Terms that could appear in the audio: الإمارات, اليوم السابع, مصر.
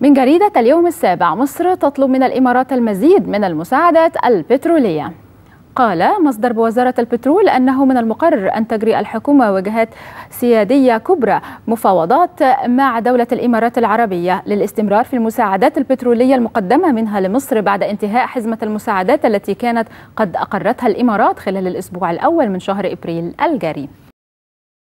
من جريدة اليوم السابع، مصر تطلب من الإمارات المزيد من المساعدات البترولية. قال مصدر بوزارة البترول أنه من المقرر أن تجري الحكومة وجهات سيادية كبرى مفاوضات مع دولة الإمارات العربية للاستمرار في المساعدات البترولية المقدمة منها لمصر بعد انتهاء حزمة المساعدات التي كانت قد أقرتها الإمارات خلال الأسبوع الأول من شهر إبريل الجاري.